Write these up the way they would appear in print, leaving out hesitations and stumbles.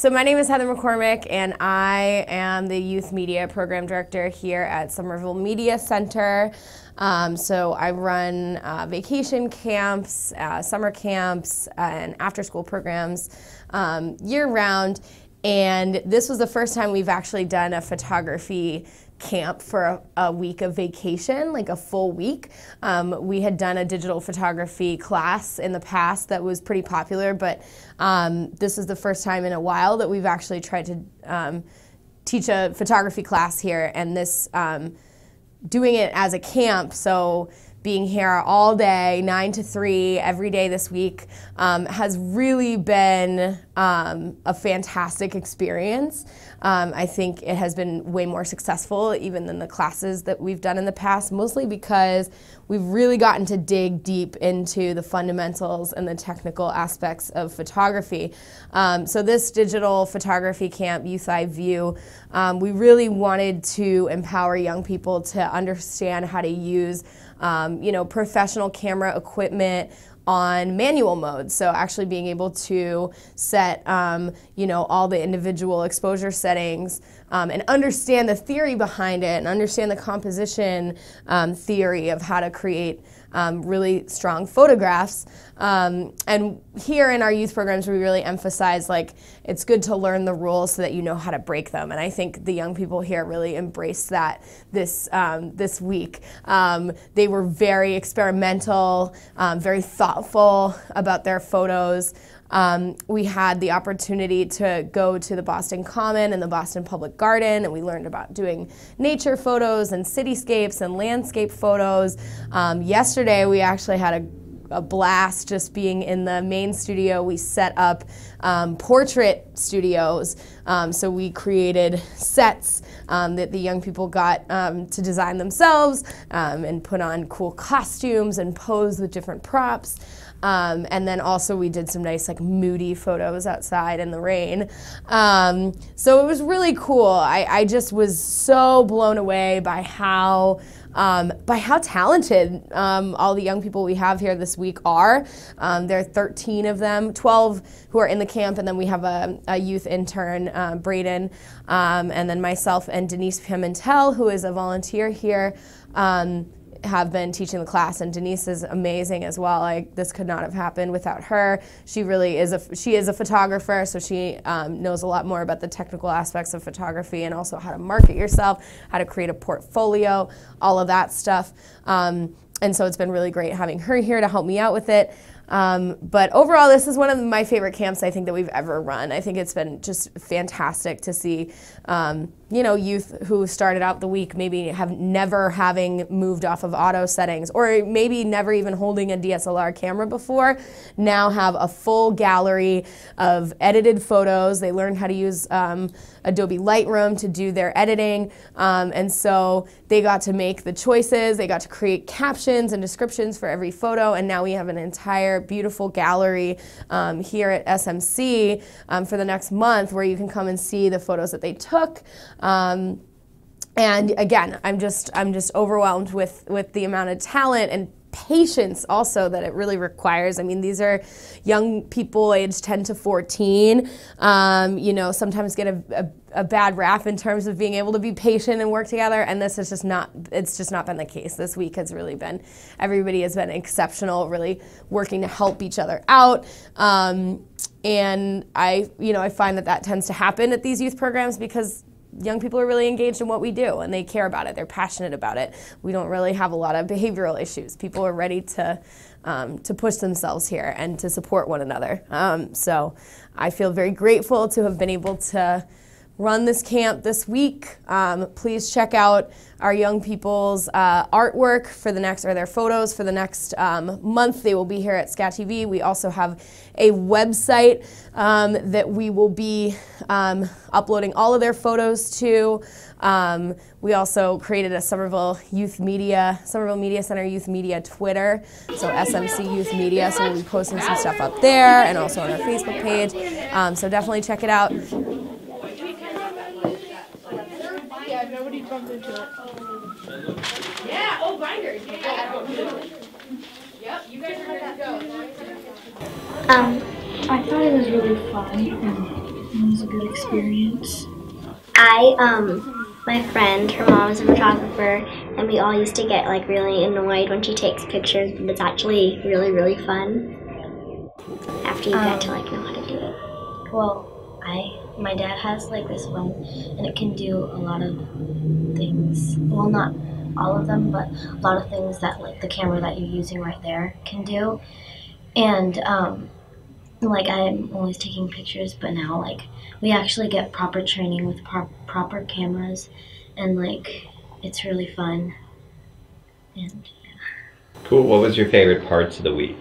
So my name is Heather McCormick and I am the Youth Media Program Director here at Somerville Media Center. So I run vacation camps, summer camps, and after-school programs year-round. And this was the first time we've actually done a photography camp for a week of vacation, like a full week. We had done a digital photography class in the past that was pretty popular, but this is the first time in a while that we've actually tried to teach a photography class here, and this doing it as a camp, so being here all day, 9 to 3, every day this week, has really been a fantastic experience. I think it has been way more successful even than the classes that we've done in the past, mostly because we've really gotten to dig deep into the fundamentals and the technical aspects of photography. So this digital photography camp, Youth Eye View, we really wanted to empower young people to understand how to use professional camera equipment on manual mode. So actually being able to set, all the individual exposure settings and understand the theory behind it and understand the composition theory of how to create really strong photographs. And here in our youth programs, we really emphasize, like, it's good to learn the rules so that you know how to break them. And I think the young people here really embraced that this week. They were very experimental, very thoughtful about their photos. We had the opportunity to go to the Boston Common and the Boston Public Garden, and we learned about doing nature photos and cityscapes and landscape photos. Yesterday we actually had a blast just being in the main studio. We set up portrait studios, so we created sets that the young people got to design themselves and put on cool costumes and pose with different props. And then also we did some nice, like, moody photos outside in the rain. So it was really cool. I just was so blown away by how talented all the young people we have here this week are. There are 13 of them, 12 who are in the camp, and then we have a youth intern, Braden, and then myself and Denise Pimentel, who is a volunteer here. Have been teaching the class, and Denise is amazing as well. Like, this could not have happened without her. She really is she is a photographer, so she knows a lot more about the technical aspects of photography and also how to market yourself, how to create a portfolio, all of that stuff. And so it's been really great having her here to help me out with it. But overall, this is one of my favorite camps I think that we've ever run. I think it's been just fantastic to see, youth who started out the week maybe never having moved off of auto settings, or maybe never even holding a DSLR camera before, now have a full gallery of edited photos. They learned how to use Adobe Lightroom to do their editing, and so they got to make the choices. They got to create captions and descriptions for every photo, and now we have an entire beautiful gallery here at SMC for the next month, where you can come and see the photos that they took. And again, I'm just overwhelmed with the amount of talent and patience also that it really requires. I mean, these are young people aged 10 to 14, sometimes get a bad rap in terms of being able to be patient and work together, and this is just not been the case. This week has really been, everybody has been exceptional, really working to help each other out. And I find that tends to happen at these youth programs because young people are really engaged in what we do, and they care about it. They're passionate about it. We don't really have a lot of behavioral issues. People are ready to push themselves here and to support one another. So I feel very grateful to have been able to run this camp this week. Please check out our young people's artwork for the next, or their photos for the next month. They will be here at SCAT TV. We also have a website that we will be uploading all of their photos to. We also created a Somerville Media Center Youth Media Twitter, so SMC Youth Media, so we'll be posting some stuff up there and also on our Facebook page. So definitely check it out. Nobody bumped into it. Oh. Yeah, oh, binders. Yeah. Yep, you guys are good to go. I thought it was really fun. It was a good experience. My friend, her mom is a photographer, and we all used to get like really annoyed when she takes pictures, but it's actually really, really fun after you get to like know how to do it. Well, my dad has like this one, and it can do a lot of things. Well, not all of them, but a lot of things that like the camera that you're using right there can do. And like I'm always taking pictures, but now like we actually get proper training with proper cameras, and like it's really fun. And yeah. Cool. What was your favorite parts of the week?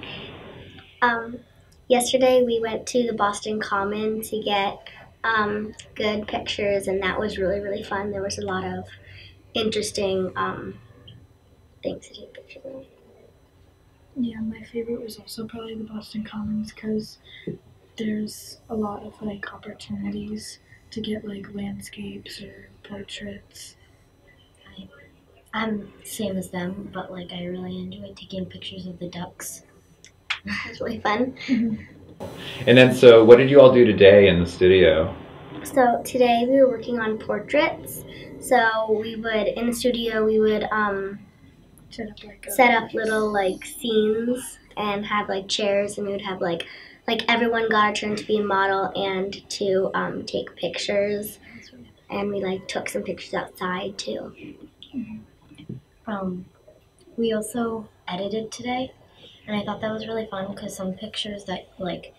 Yesterday we went to the Boston Common to get good pictures, and that was really, really fun. There was a lot of interesting things to take pictures of. Yeah, my favorite was also probably the Boston Commons, because there's a lot of like opportunities to get like landscapes or portraits. I'm same as them, but like I really enjoyed taking pictures of the ducks. It was really fun. And then, so what did you all do today in the studio? So today we were working on portraits. So we would, in the studio, we would set up little like scenes and have like chairs, and we would have like everyone got a turn to be a model and to take pictures. And we like took some pictures outside too. Mm-hmm. We also edited today. And I thought that was really fun because some pictures that like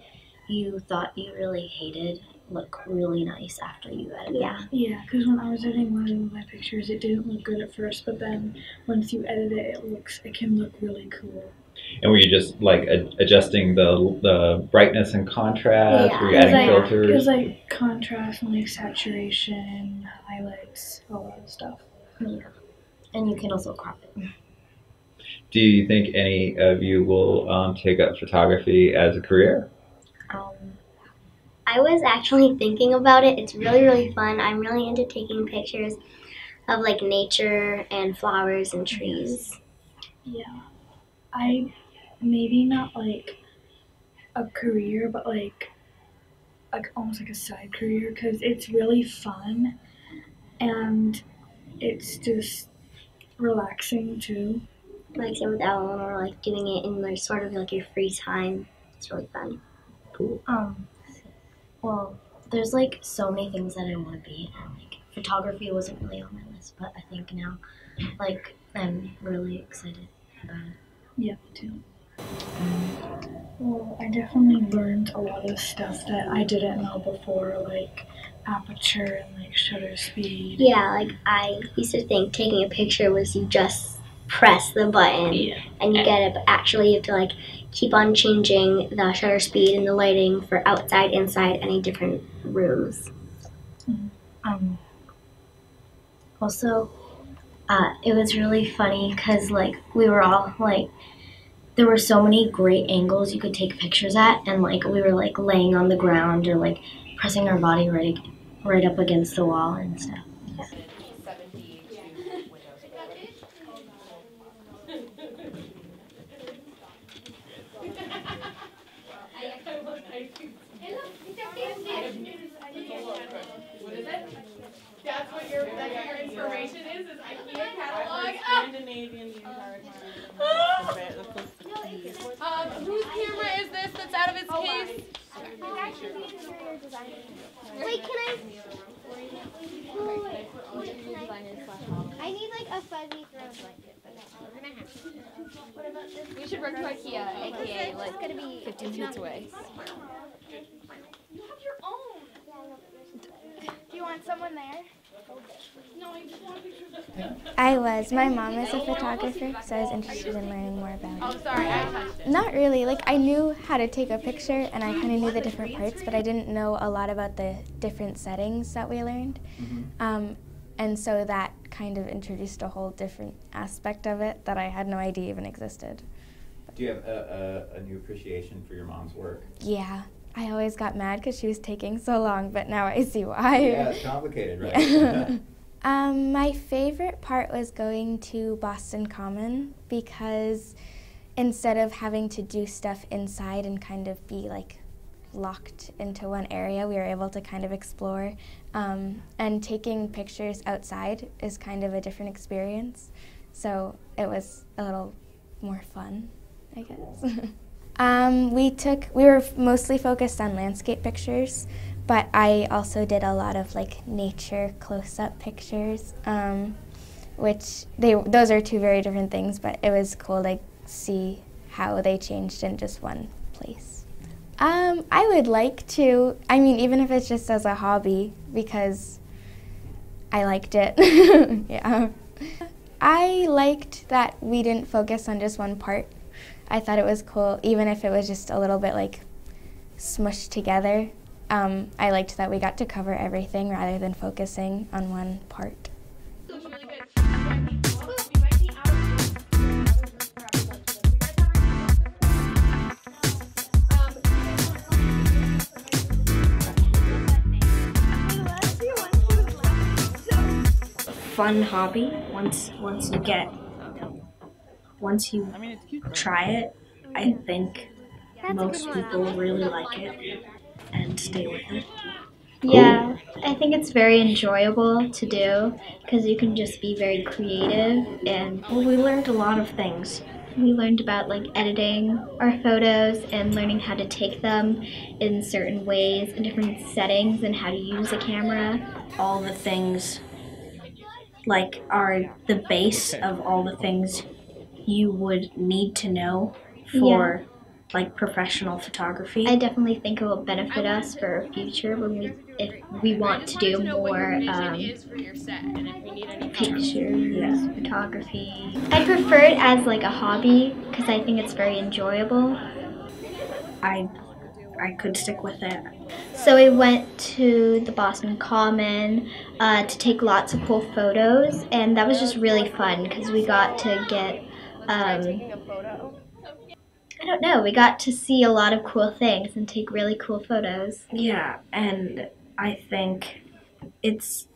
you thought you really hated look really nice after you edit. Yeah. Yeah, because when I was editing one of my pictures, it didn't look good at first, but then once you edit it, it can look really cool. And were you just like adjusting the brightness and contrast? Yeah. Were you adding filters? It was like contrast and like saturation, highlights, all that stuff. Yeah. And you can also crop it. Do you think any of you will take up photography as a career? I was actually thinking about it. It's really, really fun. I'm really into taking pictures of like nature and flowers and trees. Yeah. I maybe not like a career, but like almost like a side career, because it's really fun and it's just relaxing too. Like same with Ellen, or like doing it in like sort of like your free time. It's really fun. Cool. Well, there's like so many things that I want to be, and like photography wasn't really on my list, but I think now, like, I'm really excited about it. Yeah, me too. Well, I definitely learned a lot of stuff that I didn't know before, like aperture and like shutter speed. Yeah, like I used to think taking a picture was you just press the button, yeah, and you get it, but actually you have to like keep on changing the shutter speed and the lighting for outside, inside, any different rooms. Also, it was really funny because like we were all like, there were so many great angles you could take pictures at, and like we were like laying on the ground or like pressing our body right up against the wall and stuff. Yeah. That's what your inspiration is IKEA catalog. Scandinavian whose camera is this that's out of its case? Wait, can I? I need like a fuzzy throw blanket. What about this? We should run to IKEA. IKEA, like, gonna be 15 minutes away. You have your own. Do you want someone there? I was. My mom is a photographer, so I was interested in learning more about it. Oh, sorry, I touched it. Not really. Like, I knew how to take a picture, and I kind of knew the different parts, but I didn't know a lot about the different settings that we learned. And so that kind of introduced a whole different aspect of it that I had no idea even existed. Do you have a new appreciation for your mom's work? Yeah. I always got mad because she was taking so long, but now I see why. Yeah, it's complicated, right? Yeah. My favorite part was going to Boston Common, because instead of having to do stuff inside and kind of be like locked into one area, we were able to kind of explore. And taking pictures outside is kind of a different experience, so it was a little more fun, I guess. Cool. We were mostly focused on landscape pictures, but I also did a lot of like nature close-up pictures, which those are two very different things, but it was cool to see how they changed in just one place. I would like to, I mean, even if it's just as a hobby, because I liked it. Yeah. I liked that we didn't focus on just one part. I thought it was cool, even if it was just a little bit like smushed together. I liked that we got to cover everything rather than focusing on one part. Fun hobby once you get. Once you try it, I think most people really like it and stay with it. Yeah, I think it's very enjoyable to do because you can just be very creative, and we learned a lot of things. We learned about like editing our photos and learning how to take them in certain ways, in different settings, and how to use a camera. All the things like are the base of all the things you would need to know for like professional photography. I definitely think it will benefit us for future when if we want to do more pictures, photography. I prefer it as like a hobby because I think it's very enjoyable. I could stick with it. So we went to the Boston Common to take lots of cool photos, and that was just really fun because we got to get I don't know, we got to see a lot of cool things and take really cool photos. Yeah, and I think it's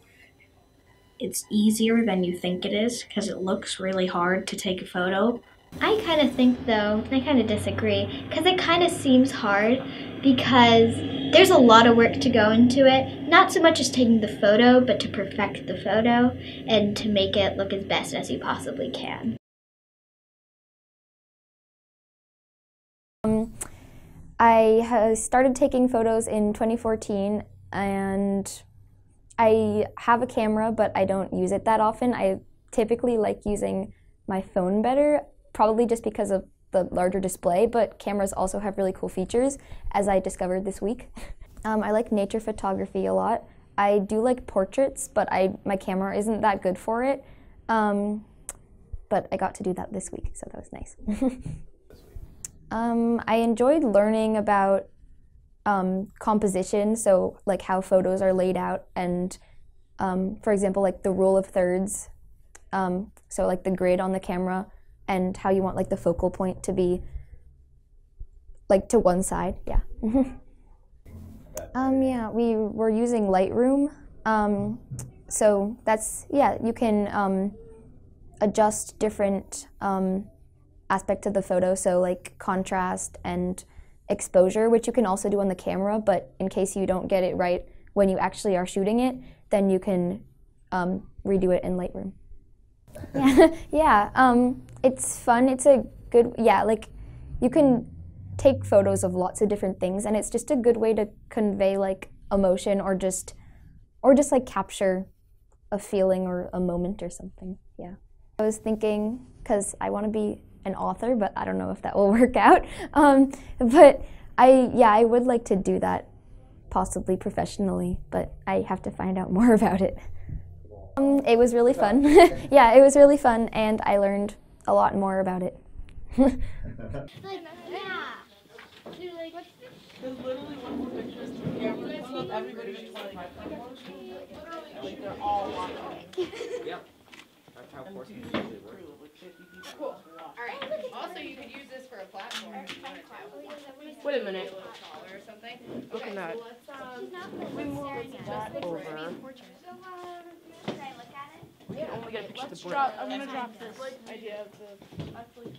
easier than you think it is because it looks really hard to take a photo. I kind of think, though, I kind of disagree, because it kind of seems hard because there's a lot of work to go into it. Not so much as taking the photo, but to perfect the photo and to make it look as best as you possibly can. I started taking photos in 2014, and I have a camera, but I don't use it that often. I typically like using my phone better, probably just because of the larger display, but cameras also have really cool features, as I discovered this week. I like nature photography a lot. I do like portraits, but my camera isn't that good for it. But I got to do that this week, so that was nice. I enjoyed learning about composition, so like how photos are laid out, and for example, like the rule of thirds, so like the grid on the camera, and how you want like the focal point to be like to one side, yeah. Yeah, we were using Lightroom, so that's, yeah, you can adjust different aspects of the photo, so like contrast and exposure, which you can also do on the camera, but in case you don't get it right when you actually are shooting it, then you can redo it in Lightroom. Yeah, yeah. It's fun. It's a good, yeah, like you can take photos of lots of different things, and it's just a good way to convey like emotion, or just like capture a feeling or a moment or something. Yeah. I was thinking, because I want to be an author, but I don't know if that will work out. But I would like to do that possibly professionally, but I have to find out more about it. It was really fun. Yeah, it was really fun, and I learned a lot more about it. Like that. You're like, what's this? There's literally one more picture. Yeah, we're going to see everybody just wanting my platform. Literally, they're all watching. Yep. That's how forcing is usually works. Cool. All right. Also, you could use this for a platform. Wait a minute. Look at that. We move that over. Should I look at it? Yeah, I'm going to drop this idea of the...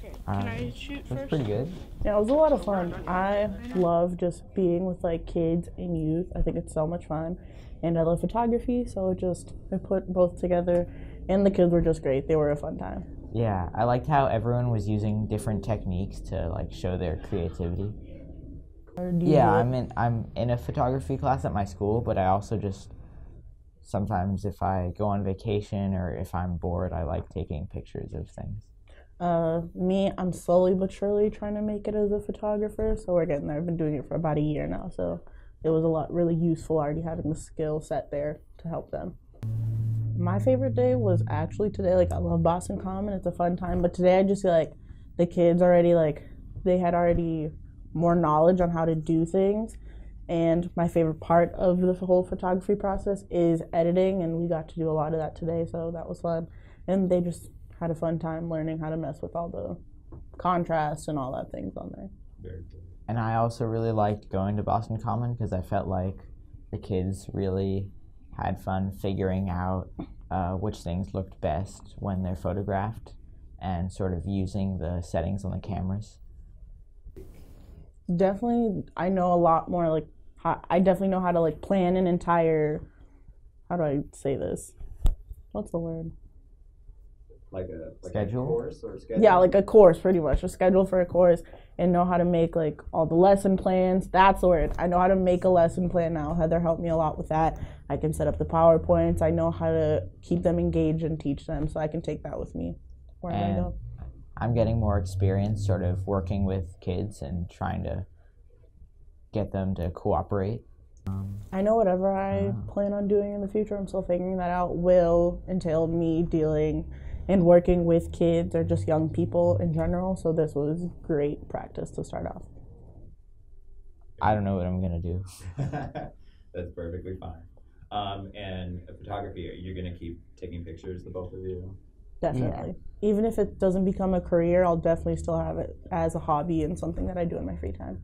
Can I shoot first? That's pretty good. Yeah, it was a lot of fun. I love just being with like kids and youth. I think it's so much fun. And I love photography, so I put both together. And the kids were just great. They were a fun time. Yeah, I liked how everyone was using different techniques to like show their creativity. Yeah, I'm in a photography class at my school, but I also just sometimes if I go on vacation or if I'm bored, I like taking pictures of things. Me, I'm slowly but surely trying to make it as a photographer, so we're getting there. I've been doing it for about a year now, so it was a lot really useful already having the skill set there to help them. My favorite day was actually today. Like, I love Boston Common, it's a fun time, but today I just feel like the kids already, like, they had already more knowledge on how to do things, and my favorite part of the whole photography process is editing, and we got to do a lot of that today, so that was fun, and they just had a fun time learning how to mess with all the contrast and all that things on there. And I also really liked going to Boston Common because I felt like the kids really had fun figuring out which things looked best when they're photographed and sort of using the settings on the cameras. Definitely, I know a lot more, like, I definitely know how to, like, plan an entire, how do I say this? What's the word? Like schedule? A course or schedule? Yeah, like a course, pretty much. A schedule for a course, and know how to make, like, all the lesson plans. That's the word. I know how to make a lesson plan now. Heather helped me a lot with that. I can set up the PowerPoints. I know how to keep them engaged and teach them, so I can take that with me wherever I go. I'm getting more experience sort of working with kids and trying to get them to cooperate. I know whatever I plan on doing in the future, I'm still figuring that out, will entail me dealing and working with kids or just young people in general, so this was great practice to start off. I don't know what I'm going to do. That's perfectly fine. And photography, you're going to keep taking pictures, the both of you? Definitely. Yeah. Even if it doesn't become a career, I'll definitely still have it as a hobby and something that I do in my free time.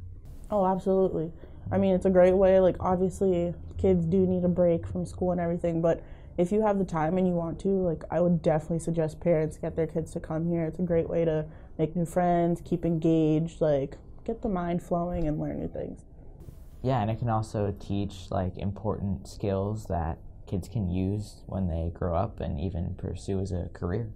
Oh, absolutely. I mean, it's a great way. Like, obviously, kids do need a break from school and everything, but if you have the time and you want to, like, I would definitely suggest parents get their kids to come here. It's a great way to make new friends, keep engaged, like, get the mind flowing and learn new things. Yeah, and it can also teach, like, important skills that kids can use when they grow up and even pursue as a career.